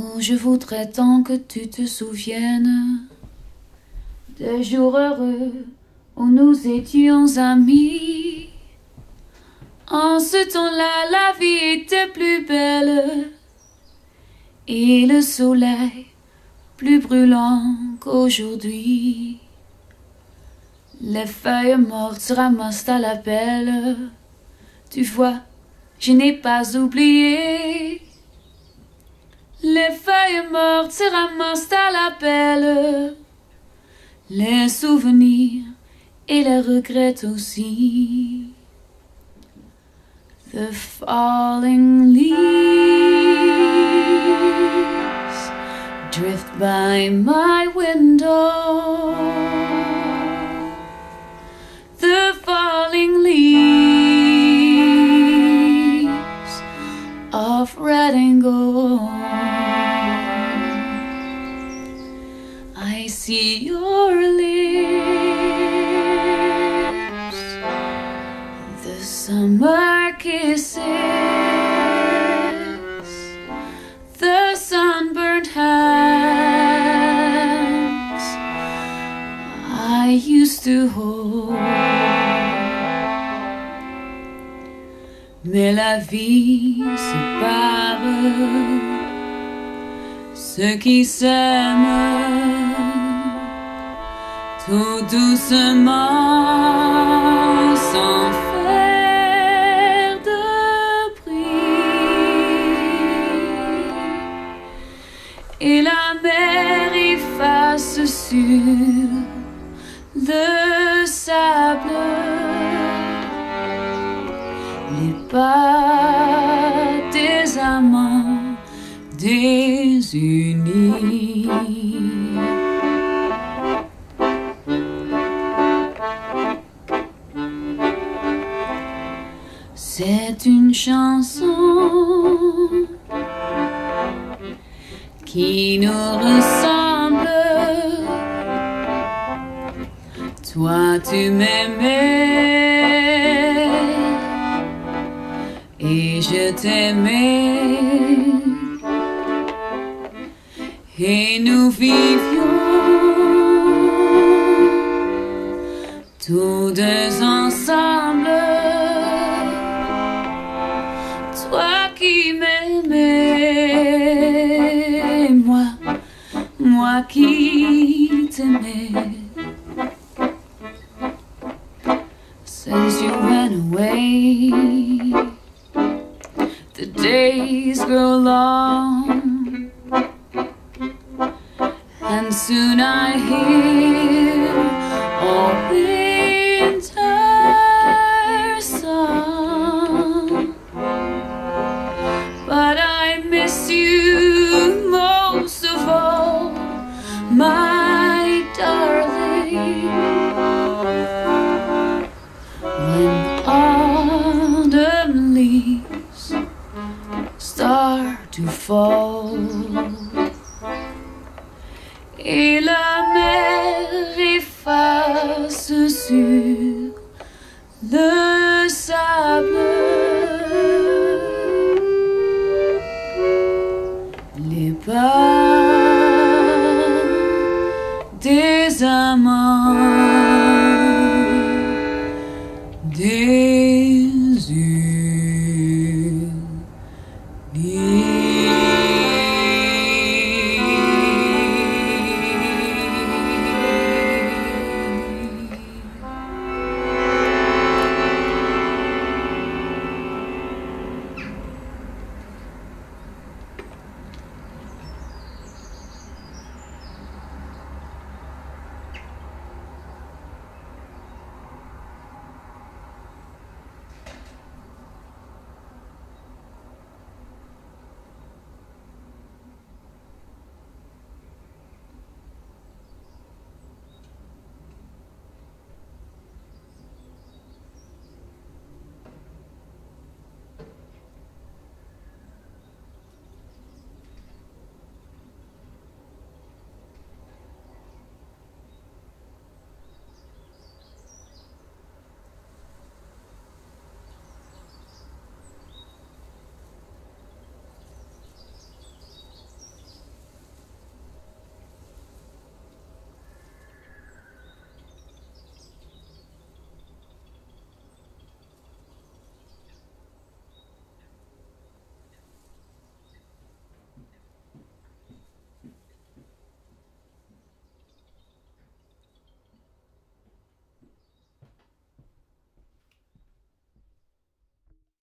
Oh, je voudrais tant que tu te souviennes des jours heureux où nous étions amis. En ce temps-là, la vie était plus belle et le soleil plus brûlant qu'aujourd'hui. Les feuilles mortes se ramassent à la pelle. Tu vois, je n'ai pas oublié. Les feuilles mortes se ramassent à la pelle. Les souvenirs et les regrets aussi. The falling leaves drift by my window. The falling leaves of red and gold. I see your lips, the summer kisses, the sunburned hands I used to hold. Mais la vie sépare ceux qui s'aiment tout doucement, sans faire de bruit. Et la mer efface sur le sable les pas des amants désunis. C'est une chanson qui nous ressemble. Toi tu m'aimais et je t'aimais, et nous vivions tous deux ensemble. Toi qui m'aimais, moi qui t'aimais. Since you went away, the days grow long, and soon I hear all winter song. My darling, when autumn leaves start to fall, et la mer efface sur le